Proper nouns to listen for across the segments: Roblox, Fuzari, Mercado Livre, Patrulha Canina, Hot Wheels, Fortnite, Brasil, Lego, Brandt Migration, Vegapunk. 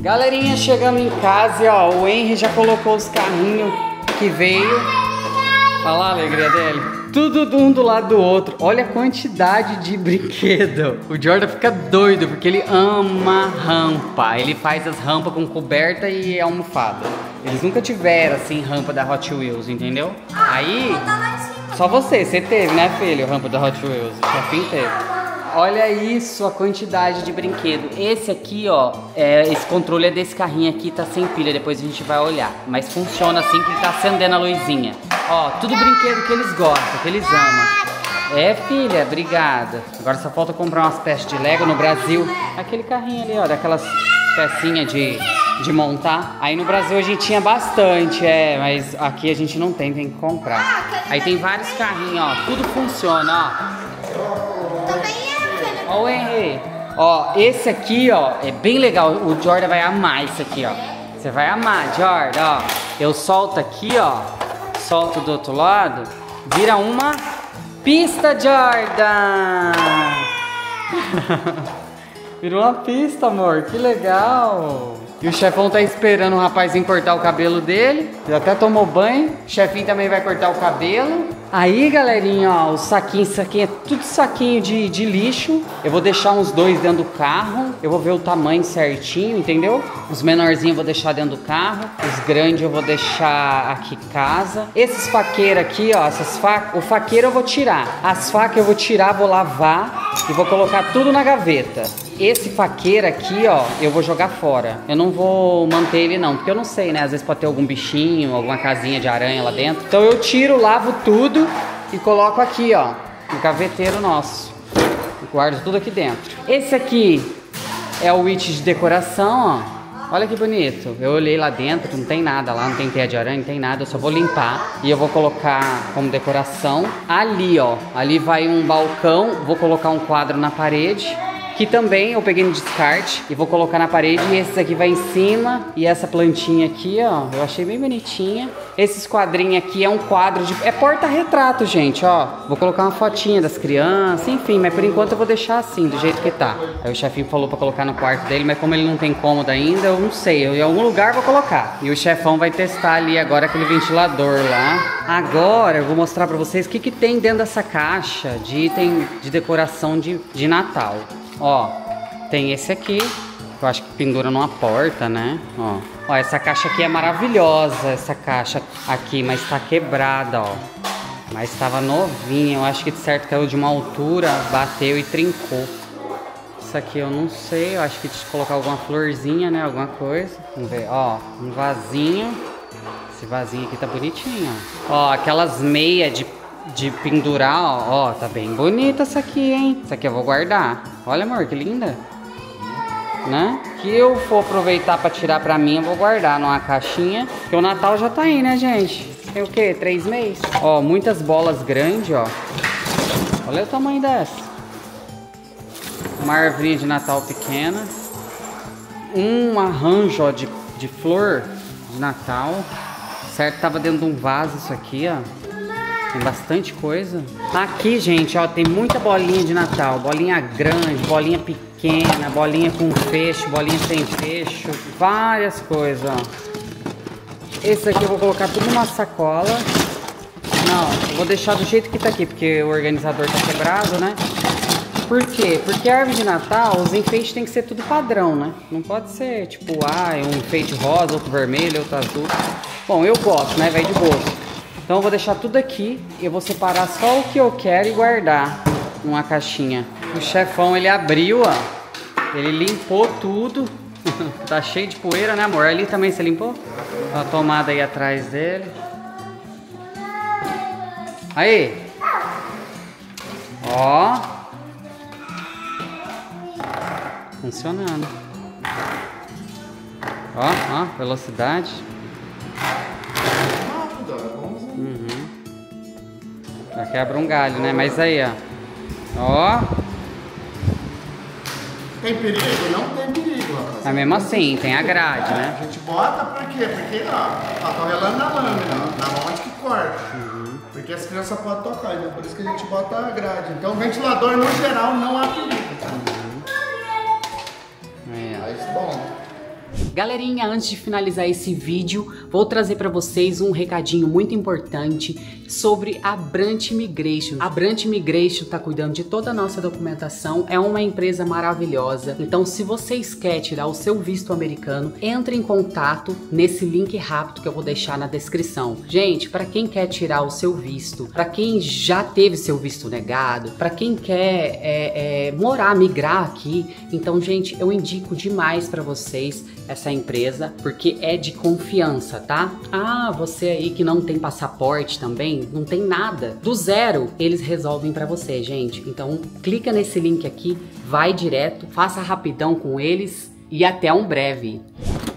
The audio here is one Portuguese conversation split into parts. Galerinha, chegamos em casa e ó, o Henry já colocou os carrinhos que veio. Olha lá a alegria dele. Tudo de um do lado do outro. Olha a quantidade de brinquedo. O Jordan fica doido porque ele ama rampa. Ele faz as rampas com coberta e almofada. Eles nunca tiveram assim rampa da Hot Wheels, entendeu? Aí, só você teve, né, filho? Rampa da Hot Wheels, o chefinho teve. Olha isso, a quantidade de brinquedo. Esse aqui, ó, esse controle é desse carrinho aqui, tá sem pilha, depois a gente vai olhar. Mas funciona assim que ele tá acendendo a luzinha. Ó, tudo brinquedo que eles gostam, que eles amam. É, filha, obrigada. Agora só falta comprar umas peças de Lego no Brasil. Aquele carrinho ali, ó, daquelas pecinhas de montar. Aí no Brasil a gente tinha bastante, mas aqui a gente não tem, tem que comprar. Aí tem vários carrinhos, ó, tudo funciona, ó. Ó o Henry, ó, esse aqui, ó, é bem legal, o Jordan vai amar isso aqui, ó. Você vai amar, Jordan, ó. Eu solto aqui, ó, solto do outro lado, vira uma pista, Jordan. Virou uma pista, amor, que legal. E o chefão tá esperando o rapazinho cortar o cabelo dele. Ele até tomou banho. O chefinho também vai cortar o cabelo. Aí, galerinha, ó, o saquinho, isso aqui é tudo saquinho de lixo. Eu vou deixar uns dois dentro do carro. Eu vou ver o tamanho certinho, entendeu? Os menorzinhos eu vou deixar dentro do carro. Os grandes eu vou deixar aqui em casa. Esses faqueiros aqui, ó, essas facas. O faqueiro eu vou tirar. As facas eu vou tirar, vou lavar e vou colocar tudo na gaveta. Esse faqueiro aqui, ó, eu vou jogar fora. Eu não vou manter ele não, porque eu não sei, né? Às vezes pode ter algum bichinho, alguma casinha de aranha lá dentro. Então eu tiro, lavo tudo e coloco aqui, ó, no gaveteiro nosso. Eu guardo tudo aqui dentro. Esse aqui é o kit de decoração, ó. Olha que bonito. Eu olhei lá dentro, não tem nada lá, não tem teia de aranha, não tem nada. Eu só vou limpar e eu vou colocar como decoração ali, ó. Ali vai um balcão, vou colocar um quadro na parede. Que também eu peguei no descarte e vou colocar na parede. E esse aqui vai em cima. E essa plantinha aqui, ó, eu achei bem bonitinha. Esses quadrinhos aqui é um quadro de... É porta-retrato, gente, ó. Vou colocar uma fotinha das crianças, enfim. Mas por enquanto eu vou deixar assim, do jeito que tá. Aí o chefinho falou pra colocar no quarto dele, mas como ele não tem cômodo ainda, eu não sei. Eu em algum lugar vou colocar. E o chefão vai testar ali agora aquele ventilador lá. Agora eu vou mostrar pra vocês o que tem dentro dessa caixa de item de decoração de Natal. Ó, tem esse aqui, eu acho que pendura numa porta, né? Ó. Ó, essa caixa aqui é maravilhosa, essa caixa aqui, mas tá quebrada, ó. Mas tava novinha, eu acho que de certo caiu de uma altura, bateu e trincou. Isso aqui eu não sei, eu acho que deixa eu colocar alguma florzinha, né? Alguma coisa. Vamos ver, ó, um vasinho. Esse vasinho aqui tá bonitinho, ó. Ó, aquelas meias de pendurar, ó, ó, tá bem bonita essa aqui, hein? Essa aqui eu vou guardar. Olha, amor, que linda, né? Que eu for aproveitar pra tirar pra mim, eu vou guardar numa caixinha. Porque o Natal já tá aí, né, gente? Tem o quê? 3 meses? Ó, muitas bolas grandes, ó. Olha o tamanho dessa. Uma árvore de Natal pequena. Um arranjo, ó, de flor de Natal. Certo, tava dentro de um vaso isso aqui, ó. Tem bastante coisa. Aqui, gente, ó, tem muita bolinha de Natal. Bolinha grande, bolinha pequena, bolinha com fecho, bolinha sem fecho. Várias coisas, ó. Esse aqui eu vou colocar tudo numa sacola. Não, eu vou deixar do jeito que tá aqui, porque o organizador tá quebrado, né? Por quê? Porque a árvore de Natal, os enfeites tem que ser tudo padrão, né? Não pode ser, tipo, ah, um enfeite rosa, outro vermelho, outro azul. Bom, eu gosto, né? Vai de gosto. Então eu vou deixar tudo aqui, eu vou separar só o que eu quero e guardar numa caixinha. O chefão, ele abriu, ó, ele limpou tudo, tá cheio de poeira, né, amor? Ali também você limpou? Tá a tomada aí atrás dele. Aí! Ó! Funcionando. Ó, ó, velocidade. Já quebra um galho, né? Mas aí, ó. Ó. Tem perigo? Não tem perigo, rapaz. Mas mesmo assim, tem a grade, né? A gente bota pra quê? Porque, ó, tá relando a lâmina, na onde que corta. Uhum. Porque porque as crianças podem tocar, então por isso que a gente bota a grade. Então o ventilador no geral não há perigo, tá? Mas bom. Galerinha, antes de finalizar esse vídeo, vou trazer para vocês um recadinho muito importante sobre a Brandt Migration. A Brandt Migration está cuidando de toda a nossa documentação, é uma empresa maravilhosa. Então, se vocês querem tirar o seu visto americano, entre em contato nesse link rápido que eu vou deixar na descrição. Gente, para quem quer tirar o seu visto, para quem já teve seu visto negado, para quem quer migrar aqui, então, gente, eu indico demais para vocês essa empresa, porque é de confiança, tá? Ah, você aí que não tem passaporte também, não tem nada, do zero eles resolvem pra você, gente. Então clica nesse link aqui, vai direto, faça rapidão com eles e até um breve.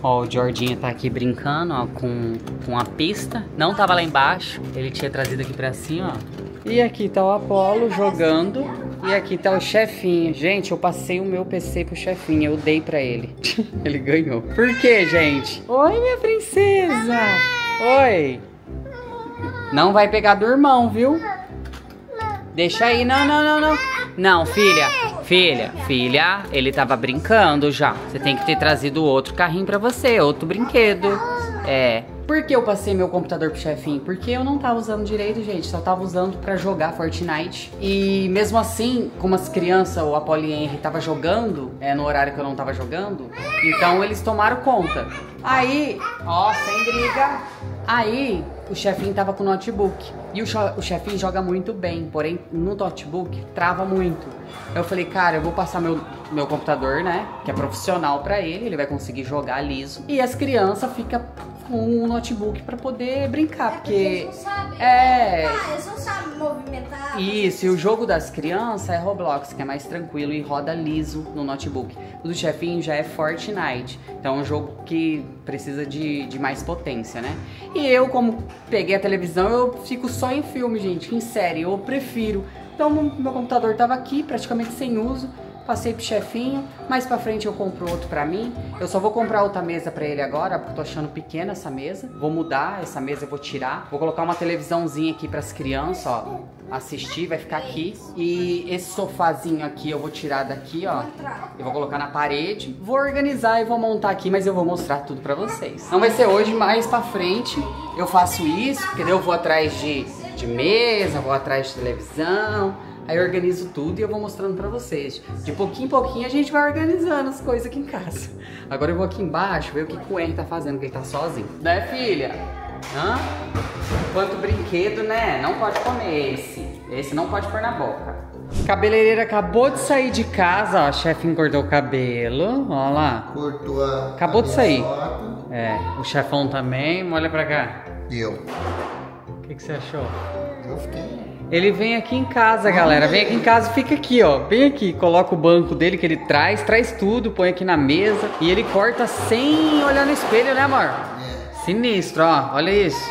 Ó, o Jorginho tá aqui brincando, ó, com a pista, não tava lá embaixo, ele tinha trazido aqui pra cima, ó. E aqui tá o Apolo jogando e aqui tá o chefinho. Gente, eu passei o meu PC pro chefinho, eu dei pra ele. Ele ganhou. Por quê, gente? Oi, minha princesa. Oi. Não vai pegar do irmão, viu? Deixa aí. Não, não, não, não. Não, filha. Filha, filha. Ele tava brincando já. Você tem que ter trazido outro carrinho pra você, outro brinquedo. É. Por que eu passei meu computador pro chefinho? Porque eu não tava usando direito, gente. Só tava usando pra jogar Fortnite. E mesmo assim, como as crianças, o Apolo e Henry tava jogando, no horário que eu não tava jogando, então eles tomaram conta. Aí, ó, sem briga. Aí, o chefinho tava com o notebook. E o chefinho joga muito bem, porém, no notebook, trava muito. Eu falei, cara, eu vou passar meu computador, né, que é profissional pra ele. Ele vai conseguir jogar liso. E as crianças ficam com um notebook pra poder brincar, porque eles não sabem, eles não sabem movimentar. Isso, e o jogo das crianças é Roblox, que é mais tranquilo e roda liso no notebook. O do chefinho já é Fortnite, então é um jogo que precisa de mais potência, né? E eu, como peguei a televisão, eu fico só em filme, gente, em série, eu prefiro. Então meu computador tava aqui, praticamente sem uso. Passei pro chefinho, mais pra frente eu compro outro pra mim. Eu só vou comprar outra mesa pra ele agora, porque eu tô achando pequena essa mesa. Vou mudar essa mesa, eu vou tirar. Vou colocar uma televisãozinha aqui pras crianças, ó, assistir, vai ficar aqui. E esse sofazinho aqui eu vou tirar daqui, ó. Eu vou colocar na parede. Vou organizar e vou montar aqui, mas eu vou mostrar tudo pra vocês. Não vai ser hoje, mais pra frente eu faço isso, porque eu vou atrás de mesa, vou atrás de televisão. Aí eu organizo tudo e eu vou mostrando pra vocês. De pouquinho em pouquinho a gente vai organizando as coisas aqui em casa. Agora eu vou aqui embaixo ver o que o Henry tá fazendo, que ele tá sozinho. Né, filha? Hã? Quanto brinquedo, né? Não pode comer esse. Esse não pode pôr na boca. Cabeleireira acabou de sair de casa, ó. A chefe engordou o cabelo, ó lá. Cortou a... Acabou de sair. Foto. É, o chefão também. Olha pra cá. E eu? O que você achou? Eu fiquei... Ele vem aqui em casa, galera. Vem aqui em casa e fica aqui, ó. Vem aqui, coloca o banco dele que ele traz tudo, põe aqui na mesa. E ele corta sem olhar no espelho, né, amor? Sinistro, ó. Olha isso.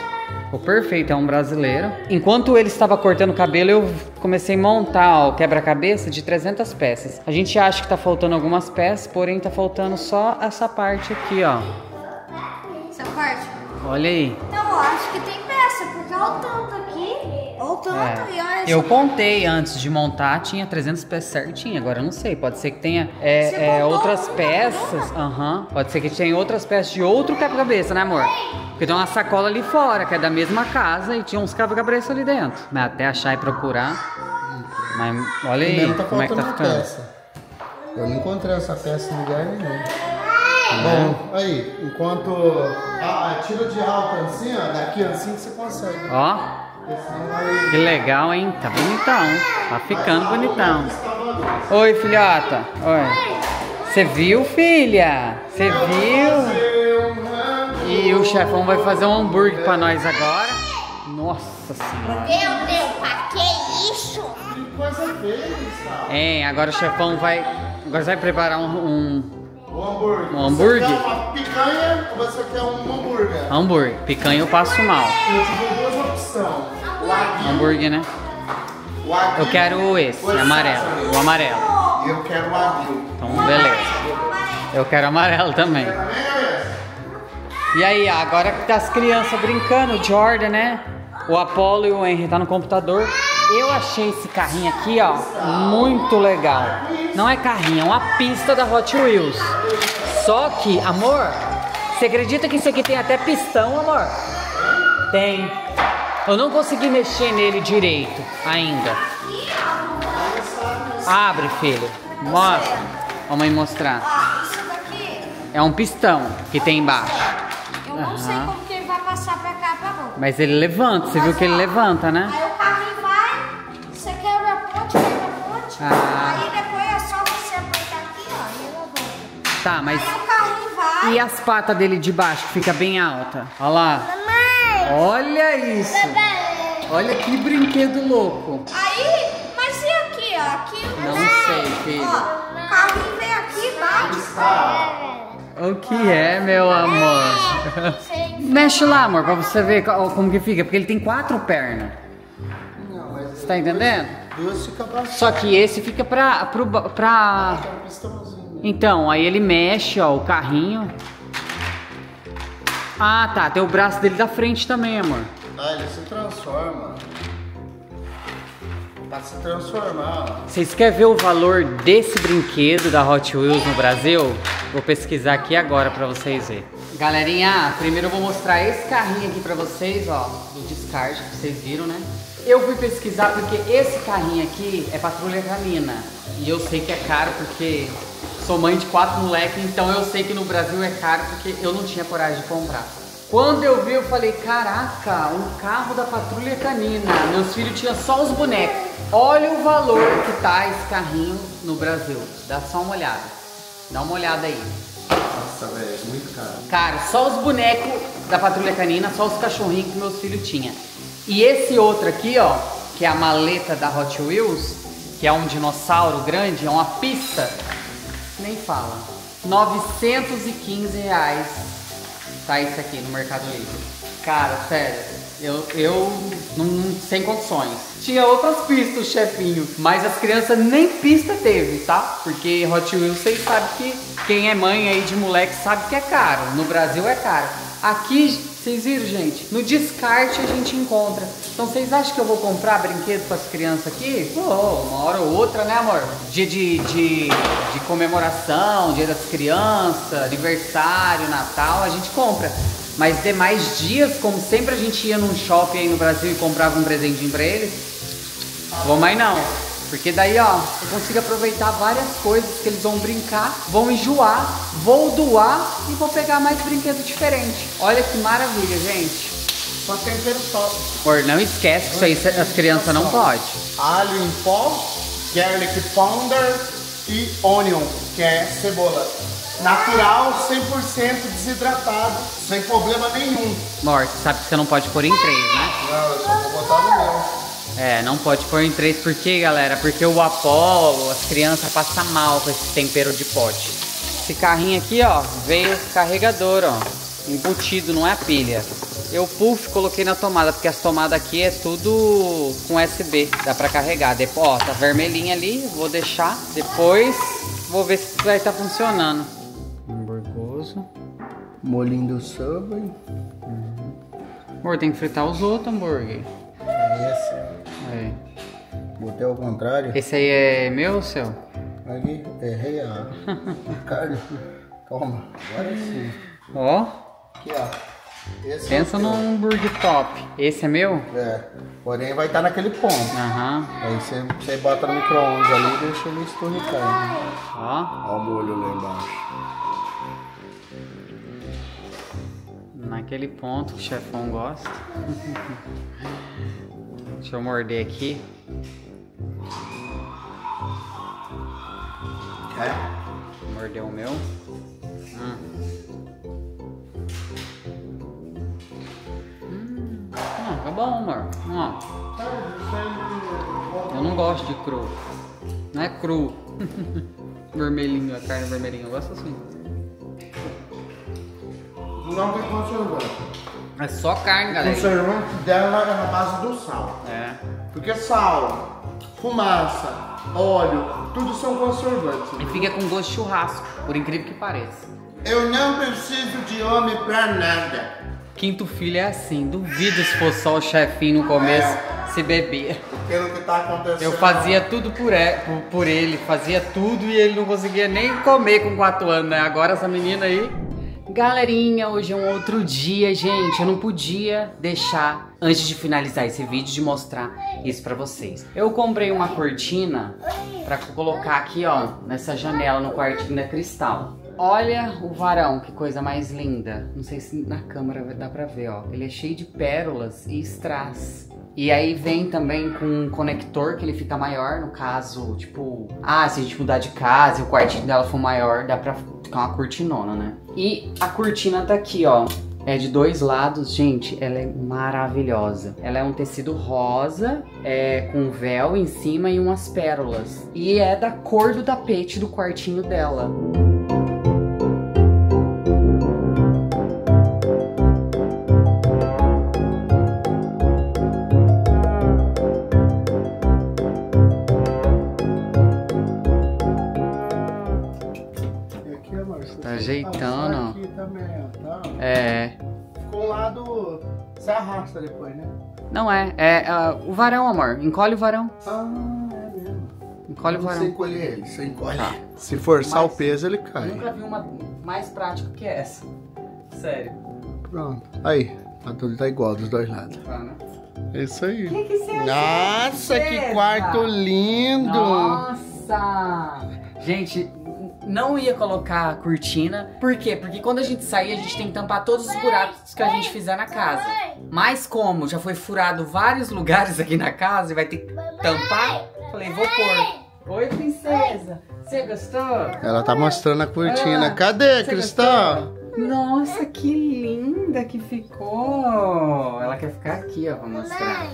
O perfeito, é um brasileiro. Enquanto ele estava cortando o cabelo, eu comecei a montar o quebra-cabeça de 300 peças. A gente acha que tá faltando algumas peças, porém tá faltando só essa parte aqui, ó. Essa parte? Olha aí. Então, eu acho que tem peça, porque olha o tanto aqui. Eu contei antes de montar, tinha 300 peças certinho. Agora eu não sei, pode ser que tenha outras peças. Pode ser que tenha outras peças de outro quebra-cabeça, né, amor? Porque tem uma sacola ali fora, que é da mesma casa, e tinha uns quebra-cabeça ali dentro. Mas até achar e procurar. Mas olha aí como é que tá ficando. Eu não encontrei essa peça em lugar nenhum. Bom, aí, enquanto tira de alta assim, ó, daqui assim que você consegue. Ó. Que legal, hein? Tá bonitão. Tá ficando bonitão. Oi, filhota. Oi. Você viu, filha? Você viu? E o chefão vai fazer um hambúrguer pra nós agora. Nossa senhora. Meu Deus, pra que isso? Que coisa feia, sabe? Hein, agora o chefão vai... Agora vai preparar um hambúrguer. Um hambúrguer? Você quer uma picanha ou você quer um hambúrguer? Hambúrguer. Picanha eu passo mal. Eu te dou duas opções. Hambúrguer, né? Eu quero esse, amarelo. O amarelo. Eu quero o amarelo. Então, beleza. Eu quero amarelo também. E aí, agora que tá as crianças brincando, o Jordan, né? O Apollo e o Henry tá no computador. Eu achei esse carrinho aqui, ó, muito legal. Não é carrinho, é uma pista da Hot Wheels. Só que, amor, você acredita que isso aqui tem até pistão, amor? Tem. Eu não consegui mexer nele direito ainda. Abre, filho. Mostra. A mãe mostrar. É um pistão que tem embaixo. Eu não sei como que ele vai passar pra cá, pra lá. Mas ele levanta, você viu que ele levanta, né? Ah. Aí depois é só você apertar aqui, ó, e eu vou. Tá, mas aí o carrinho vai. E as patas dele de baixo, que fica bem alta. Olha lá. Mamãe. Olha isso. Mamãe. Olha que brinquedo louco. Aí, mas e aqui, ó? Aqui o não sei, filho. Ó, o carrinho vem aqui e bate. O que é, meu amor? É. Mexe lá, amor, pra você ver como que fica. Porque ele tem 4 pernas. Não, mas você tá entendendo? Só que esse fica pra... Então, aí ele mexe, ó, o carrinho. Ah, tá, tem o braço dele da frente também, amor. Ah, ele se transforma. Pra se transformar. Vocês querem ver o valor desse brinquedo da Hot Wheels no Brasil? Vou pesquisar aqui agora pra vocês verem. Galerinha, primeiro eu vou mostrar esse carrinho aqui pra vocês, ó, do descarte, que vocês viram, né? Eu fui pesquisar porque esse carrinho aqui é Patrulha Canina. E eu sei que é caro porque sou mãe de 4 moleques, então eu sei que no Brasil é caro porque eu não tinha coragem de comprar. Quando eu vi, eu falei, caraca, um carro da Patrulha Canina. Meus filhos tinham só os bonecos. Olha o valor que tá esse carrinho no Brasil. Dá só uma olhada. Dá uma olhada aí. Nossa, velho, é muito caro. Cara, só os bonecos da Patrulha Canina, só os cachorrinhos que meus filhos tinham. E esse outro aqui, ó, que é a maleta da Hot Wheels, que é um dinossauro grande, é uma pista, nem fala. R$915, tá isso aqui no Mercado Livre. Cara, sério, eu não, sem condições. Tinha outras pistas, chefinho, mas as crianças nem pista teve, tá? Porque Hot Wheels, vocês sabem que quem é mãe aí de moleque sabe que é caro. No Brasil é caro. Aqui... Vocês viram, gente? No descarte a gente encontra. Então vocês acham que eu vou comprar brinquedo para as crianças aqui? Pô, uma hora ou outra, né, amor? Dia de comemoração, dia das crianças, aniversário, Natal, a gente compra. Mas demais dias, como sempre a gente ia num shopping aí no Brasil e comprava um presentinho para eles, vou mais não. Porque daí, ó, eu consigo aproveitar várias coisas que eles vão brincar, vão enjoar, vou doar e vou pegar mais brinquedo diferente. Olha que maravilha, gente. Só tempero top. Amor, não esquece que isso aí as crianças não podem. Alho em pó, garlic powder e onion, que é cebola. Natural, 100% desidratado, sem problema nenhum. Amor, você sabe que você não pode pôr em 3, né? Não, eu só vou botar no meu. É, não pode pôr em 3, por quê, galera? Porque o Apollo, as crianças passam mal com esse tempero de pote. Esse carrinho aqui, ó, veio carregador, ó, embutido, não é a pilha. Eu, puff, coloquei na tomada, porque as tomadas aqui é tudo com USB, dá pra carregar. Depois, ó, tá vermelhinha ali, vou deixar. Depois, vou ver se vai estar funcionando. Hamburgoso. Molinho do Subway. Amor, tem que fritar os outros hambúrguer. Esse. Botei ao contrário. Esse aí é meu ou seu? Aqui, errei a carne. Calma, agora sim. Ó. Aqui, ó. Esse pensa é num burger top. Esse é meu? É. Porém vai estar naquele ponto. Aham. Aí você bota no micro-ondas ali e deixa ele esturricar. Né? Ó. Ó o molho lá embaixo. Naquele ponto que o chefão gosta. Deixa eu morder aqui. É. Mordeu o meu. Tá bom, amor. Eu não gosto de cru. Não é cru. Vermelhinho, a carne vermelhinha. Eu gosto assim. Não tem conservante. É só carne, galera. O conservante dela é na base do sal. É. Porque sal, fumaça, óleo, tudo são conservantes. E fica com gosto de churrasco, por incrível que pareça. Eu não preciso de homem pra nada. Quinto filho é assim, duvido se fosse só o chefinho no começo se bebia. Porque o que tá acontecendo... Eu fazia tudo por ele, fazia tudo e ele não conseguia nem comer com 4 anos, né? Agora essa menina aí... Galerinha, hoje é um outro dia, gente. Eu não podia deixar, antes de finalizar esse vídeo, de mostrar isso pra vocês. Eu comprei uma cortina pra colocar aqui, ó, nessa janela no quartinho da Cristal. Olha o varão, que coisa mais linda. Não sei se na câmera dá pra ver, ó. Ele é cheio de pérolas e strass. E aí vem também com um conector que ele fica maior, no caso, tipo... Ah, se a gente mudar de casa e o quartinho dela for maior, dá pra ficar uma cortinona, né? E a cortina tá aqui, ó. É de 2 lados, gente, ela é maravilhosa. Ela é um tecido rosa, com véu em cima e umas pérolas. E é da cor do tapete do quartinho dela. Ajeitando. Aqui também, tá? É. Ficou o lado. Você arrasta depois, né? Não é. O varão, amor. Encolhe o varão. Ah, é mesmo. Encolhe o varão. Você encolhe ele, você encolhe. Tá. Se forçar o peso, ele cai. Nunca vi uma mais prática que essa. Sério. Pronto. Aí. A tudo tá igual dos 2 lados. Tá, né? É isso aí. Que você acha? Nossa, que quarto lindo! Nossa! Gente. Não ia colocar a cortina. Por quê? Porque quando a gente sair, a gente tem que tampar todos os buracos que a gente fizer na casa. Mas como já foi furado vários lugares aqui na casa e vai ter que tampar, falei, vou pôr. Oi, princesa. Você gostou? Ela tá mostrando a cortina. Cadê, Cristal? Nossa, que linda que ficou. Ela quer ficar aqui, ó, vou mostrar.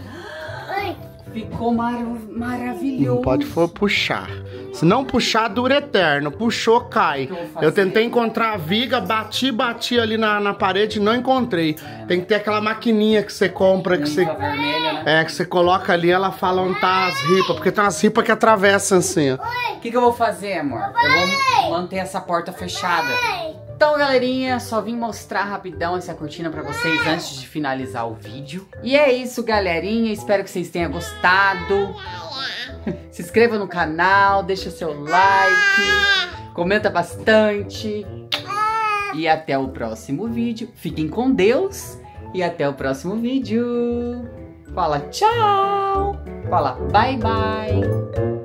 Ficou maravilhoso. Não pode for puxar. Se não puxar, dura eterno. Puxou, cai. Eu tentei encontrar a viga, bati ali na parede e não encontrei. Tem que ter aquela maquininha que você compra, que você... Vermelha, né? É, que você coloca ali, ela fala onde tá as ripas, porque tem umas ripas que atravessam assim, ó. O que eu vou fazer, amor? Eu vou manter essa porta fechada. Então, galerinha, só vim mostrar rapidão essa cortina pra vocês antes de finalizar o vídeo. E é isso, galerinha. Espero que vocês tenham gostado. Se inscreva no canal, deixa seu like, comenta bastante. E até o próximo vídeo. Fiquem com Deus e até o próximo vídeo. Fala tchau. Fala bye bye.